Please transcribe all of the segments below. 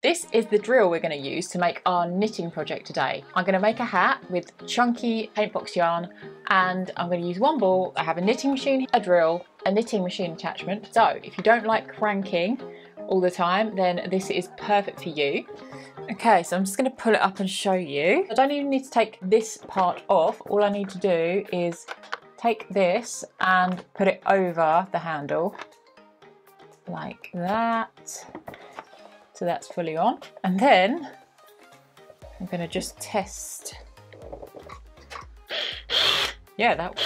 This is the drill we're going to use to make our knitting project today. I'm going to make a hat with chunky paintbox yarn, and I'm going to use one ball. I have a knitting machine, a drill, a knitting machine attachment. So if you don't like cranking all the time, then this is perfect for you. Okay, so I'm just going to pull it up and show you. I don't even need to take this part off. All I need to do is take this and put it over the handle like that. So that's fully on. And then I'm gonna just test. Yeah, that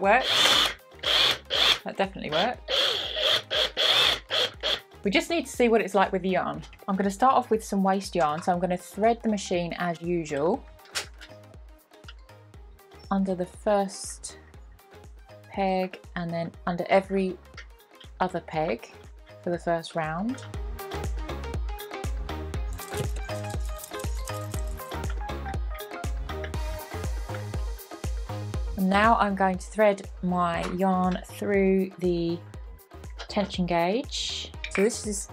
works. That definitely worked. We just need to see what it's like with the yarn. I'm gonna start off with some waste yarn. So I'm gonna thread the machine as usual under the first peg and then under every other peg for the first round. Now I'm going to thread my yarn through the tension gauge. So this is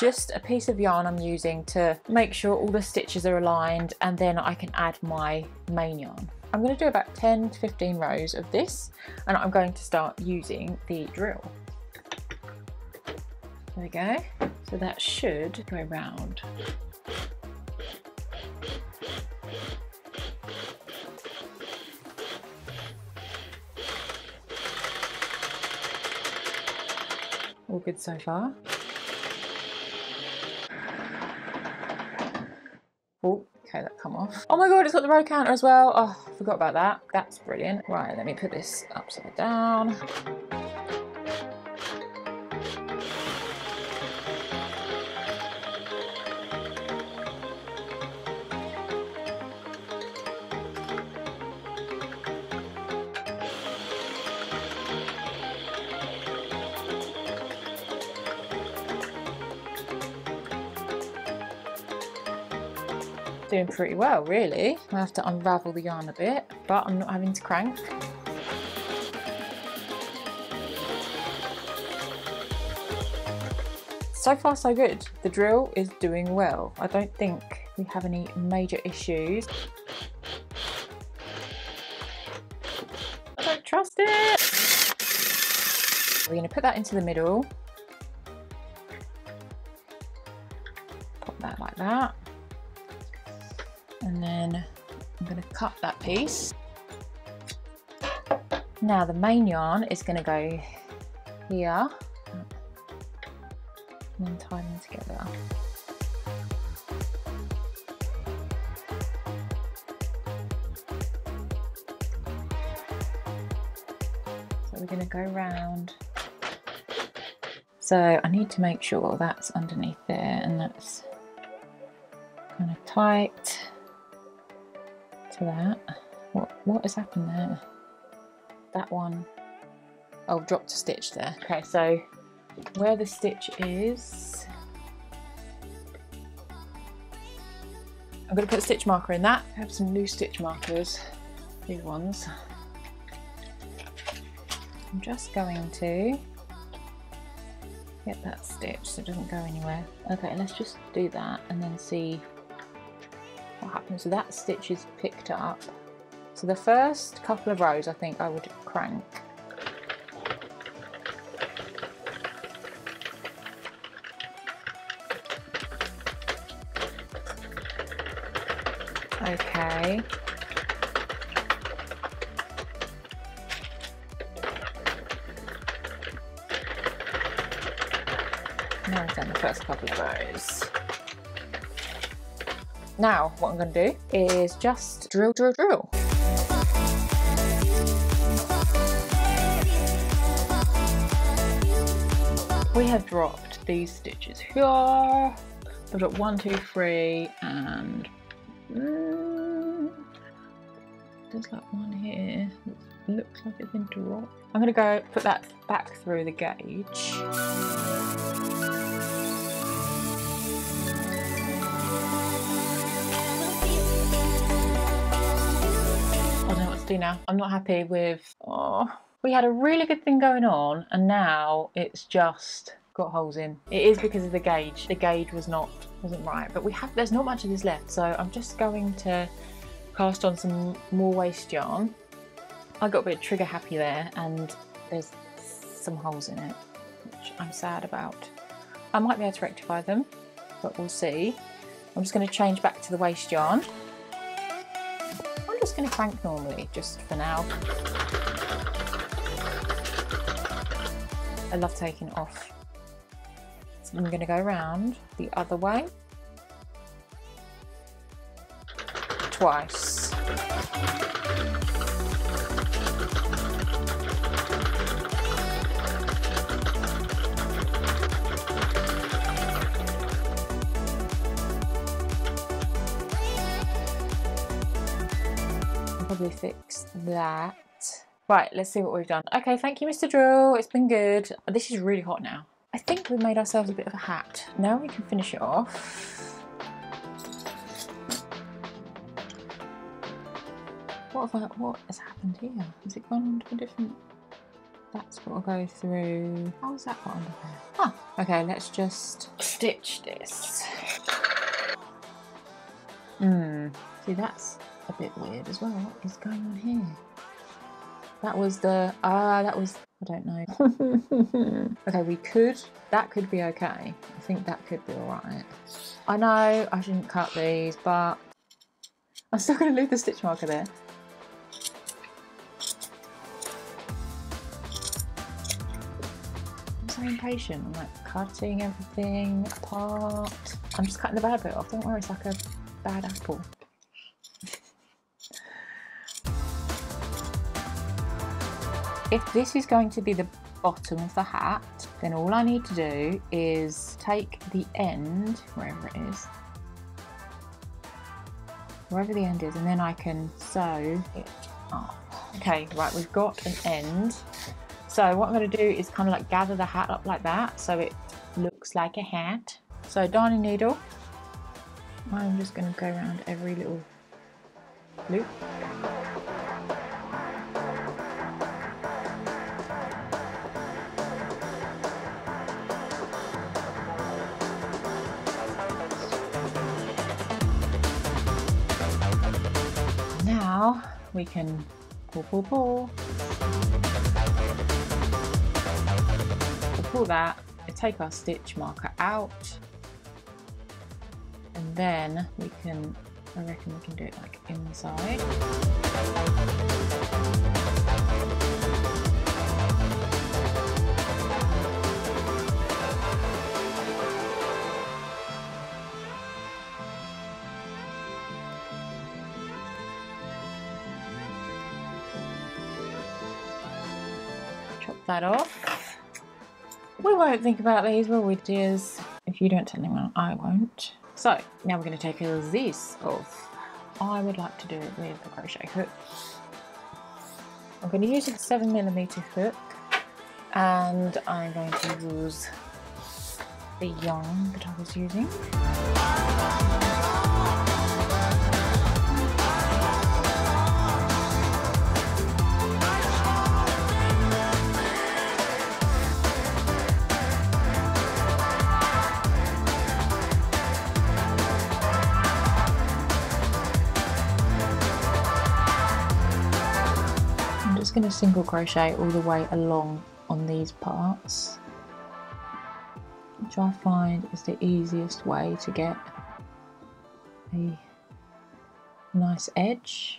just a piece of yarn I'm using to make sure all the stitches are aligned, and then I can add my main yarn. I'm going to do about 10 to 15 rows of this, and I'm going to start using the drill. There we go. So that should go round. All good so far. Oh, okay, that come off. Oh my God, it's got the row counter as well. Oh, I forgot about that. That's brilliant. Right, let me put this upside down. Doing pretty well, really. I have to unravel the yarn a bit, but I'm not having to crank. So far, so good. The drill is doing well. I don't think we have any major issues. I don't trust it. We're going to put that into the middle. Pop that like that. And then I'm going to cut that piece. Now the main yarn is going to go here and then tie them together. So we're going to go round. So I need to make sure that's underneath there and that's kind of tight. That what has happened there? That one, oh, dropped a stitch there. Okay, so where the stitch is, I'm going to put a stitch marker in that. I have some new stitch markers, new ones. I'm just going to get that stitch so it doesn't go anywhere. Okay, let's just do that and then see what happens. So that stitch is picked up. So the first couple of rows I think I would crank. Okay. Now I've done the first couple of rows. Now what I'm going to do is just drill, drill, drill. We have dropped these stitches here. I've got 1, 2, 3 and there's like one here. It looks like it's been dropped. I'm going to go put that back through the gauge. Do now. I'm not happy with, oh, we had a really good thing going on and now it's just got holes in. It is because of the gauge. The gauge wasn't right, but there's not much of this left, so I'm just going to cast on some more waste yarn. I got a bit trigger happy there, and there's some holes in it, which I'm sad about. I might be able to rectify them, but we'll see. I'm just going to change back to the waste yarn. I'm just going to crank normally, just for now. I love taking it off. So I'm going to go around the other way. Twice. Probably fix that. Right, let's see what we've done. Okay, thank you, Mr. Drill. It's been good. This is really hot now. I think we've made ourselves a bit of a hat. Now we can finish it off. What has happened here? Has it gone to a different... That's what we'll go through. How's that got under there? Ah, okay, let's just stitch this. See, that's a bit weird as well. What is going on here? That was the I don't know. Okay, that could be okay. I think that could be alright. I know I shouldn't cut these, but I'm still gonna leave the stitch marker there. I'm so impatient, I'm like cutting everything apart. I'm just cutting the bad bit off, don't worry, it's like a bad apple. If this is going to be the bottom of the hat, then all I need to do is take the end, wherever the end is, and then I can sew it up. Okay, right, we've got an end. So what I'm going to do is kind of like gather the hat up like that so it looks like a hat. So darning needle, I'm just going to go around every little loop. Now we can pull. We'll pull that, we'll take our stitch marker out, and then we can, I reckon we can do it like inside. That off. We won't think about these, will we, dears? If you don't tell anyone, I won't. So now we're going to take this off. I would like to do it with a crochet hook. I'm going to use a 7mm hook, and I'm going to use the yarn that I was using. Going to single crochet all the way along on these parts, which I find is the easiest way to get a nice edge.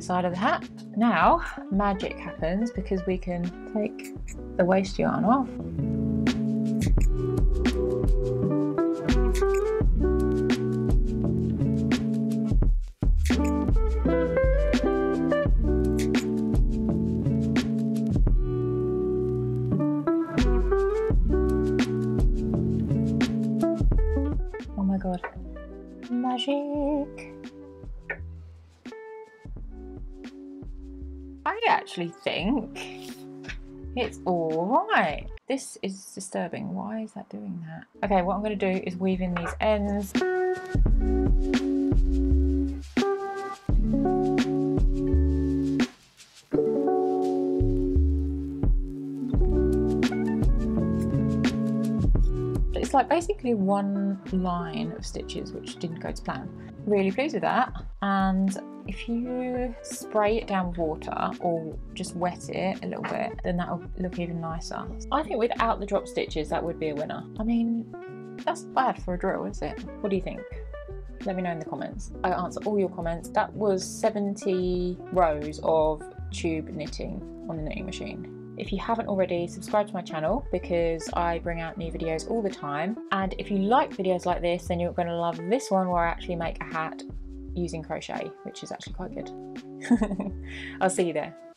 Side of the hat. Now magic happens because we can take the waste yarn off. Oh my god, magic! actually think it's all right. This is disturbing. Why is that doing that? Okay, what I'm going to do is weave in these ends. It's like basically one line of stitches which didn't go to plan. Really pleased with that. And if you spray it down with water or just wet it a little bit, then that'll look even nicer. I think without the drop stitches, that would be a winner. I mean, that's bad for a drill, is it? What do you think? Let me know in the comments. I answer all your comments. That was 70 rows of tube knitting on the knitting machine. If you haven't already, subscribe to my channel because I bring out new videos all the time. And if you like videos like this, then you're going to love this one where I actually make a hat using crochet, which is actually quite good. I'll see you there.